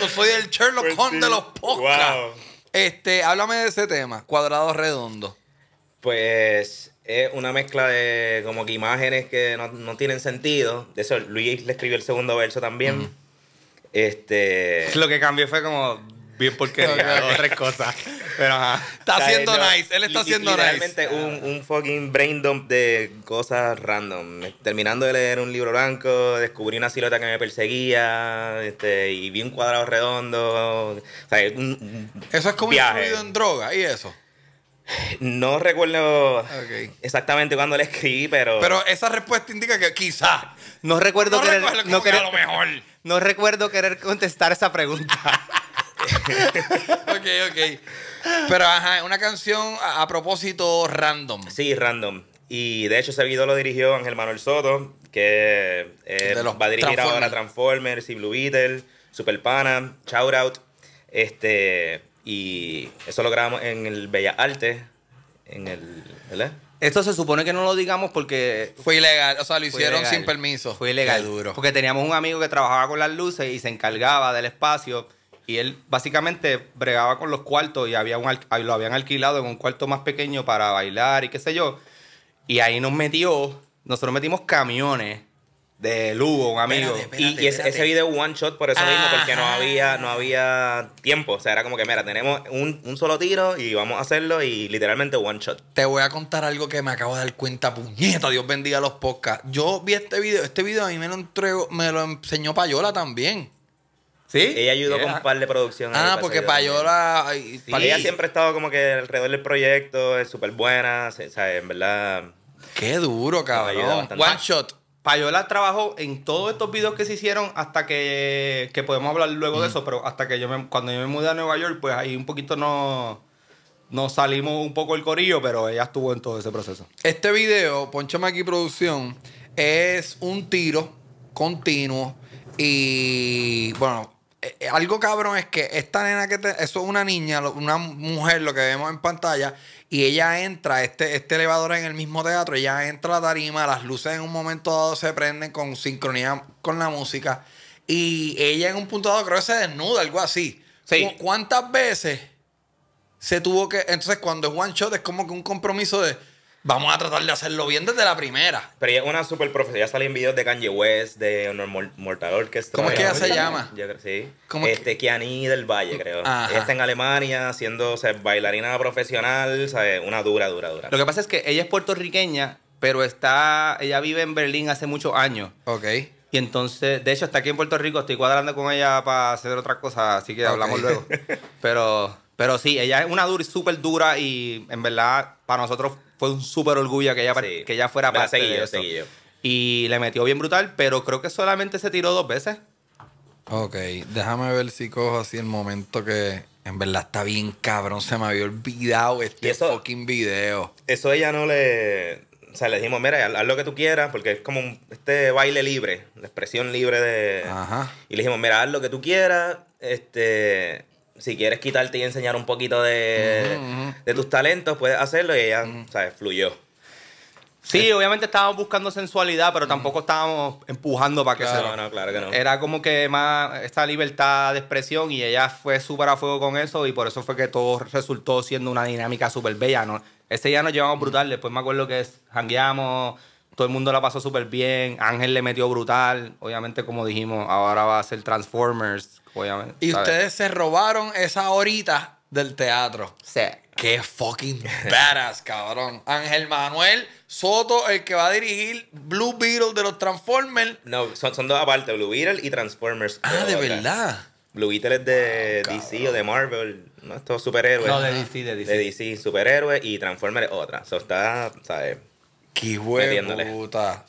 Yo soy el Sherlock Holmes de los podcasts. Wow. Háblame de ese tema, Cuadrado Redondo. Pues es una mezcla de como que imágenes que no tienen sentido. De eso Luis le escribió el segundo verso también. Lo que cambió fue como bien porquería, tres cosas. Pero ajá. Está haciendo nice, él está haciendo nice. Realmente un fucking brain dump de cosas random. Terminando de leer un libro blanco, descubrí una silueta que me perseguía, y vi un cuadrado redondo. O sea, eso es como influido en droga y eso. No recuerdo exactamente cuándo le escribí, pero... Pero esa respuesta indica que quizás. No recuerdo querer... lo mejor. No recuerdo querer contestar esa pregunta. Ok. Pero ajá, una canción a propósito random. Sí, random. Y de hecho ese video lo dirigió Ángel Manuel Soto, que va a dirigir ahora Transformers y Blue Beetle, Superpana, Shout Out. Y eso lo grabamos en el Bella Arte, ¿verdad? Esto se supone que no lo digamos porque... Fue ilegal, o sea, lo hicieron sin permiso. Fue ilegal. Qué duro. Porque teníamos un amigo que trabajaba con las luces y se encargaba del espacio y él básicamente bregaba con los cuartos y había lo habían alquilado en un cuarto más pequeño para bailar y qué sé yo. Y ahí nos metió, nosotros metimos camiones de Lugo, un amigo. Espérate, y ese video one shot por eso mismo, porque no había tiempo. O sea, era como que, mira, tenemos un solo tiro y vamos a hacerlo y literalmente one shot. Te voy a contar algo que me acabo de dar cuenta, puñeta, Dios bendiga los podcasts. Yo vi este video a mí me lo enseñó Payola también. ¿Sí? Ella ayudó con un par de producción. Porque Payola... Sí, ella siempre ha estado como que alrededor del proyecto, es súper buena, o sea, en verdad... Qué duro, cabrón. One shot. Payola trabajó en todos estos videos que se hicieron hasta que podemos hablar luego de eso, pero hasta que cuando yo me mudé a Nueva York, pues ahí un poquito nos salimos un poco el corillo, pero ella estuvo en todo ese proceso. Este video, Poncho Maki Producción, es un tiro continuo y, bueno, algo cabrón es que esta nena eso es una niña, una mujer, lo que vemos en pantalla... Y ella entra, este elevador en el mismo teatro, ella entra a la tarima, las luces en un momento dado se prenden con sincronía con la música y ella en un punto dado creo que se desnuda, algo así. Sí. ¿Cuántas veces se tuvo que...? Entonces cuando es one shot es como que un compromiso de vamos a tratar de hacerlo bien desde la primera. Pero ella es una super profesional, ya sale en videos de Kanye West, de Honor Mortador, que es... ¿Cómo es que ella se llama? Yo creo, sí. Kiani del Valle, creo. Ajá. Ella está en Alemania siendo bailarina profesional, ¿sabes? Una dura. Lo que pasa es que ella es puertorriqueña, pero ella vive en Berlín hace muchos años. Ok. Y entonces, de hecho, está aquí en Puerto Rico, estoy cuadrando con ella para hacer otra cosa, así que hablamos luego. Pero sí, ella es una dura, súper dura y en verdad para nosotros... Fue un súper orgullo que ella fuera parte de eso. Y le metió bien brutal, pero creo que solamente se tiró 2 veces. Ok, déjame ver si cojo así el momento que... En verdad está bien cabrón, se me había olvidado fucking video. Eso ella no le... O sea, le dijimos, mira, haz lo que tú quieras, porque es como baile libre, la expresión libre de... Ajá. Y le dijimos, mira, haz lo que tú quieras, Si quieres quitarte y enseñar un poquito de tus talentos, puedes hacerlo y ella, ¿sabes? Fluyó. Sí, obviamente estábamos buscando sensualidad, pero tampoco estábamos empujando para que se... No, claro que no. Era como que más esta libertad de expresión y ella fue súper a fuego con eso y por eso fue que todo resultó siendo una dinámica súper bella, ¿no? Ese día nos llevamos brutal, después me acuerdo que jangueamos, todo el mundo la pasó súper bien, Ángel le metió brutal, obviamente como dijimos, ahora va a ser Transformers... Obviamente, y ustedes se robaron esa horita del teatro. Sí. Qué fucking badass, cabrón. Ángel Manuel Soto, el que va a dirigir Blue Beetle de los Transformers. No, son 2 aparte, Blue Beetle y Transformers. ¿De verdad? Blue Beetle es de DC o de Marvel, ¿no? Estos superhéroes. No, de DC. De DC, superhéroes y Transformers otra. Eso está, ¿sabes? Qué hueputa.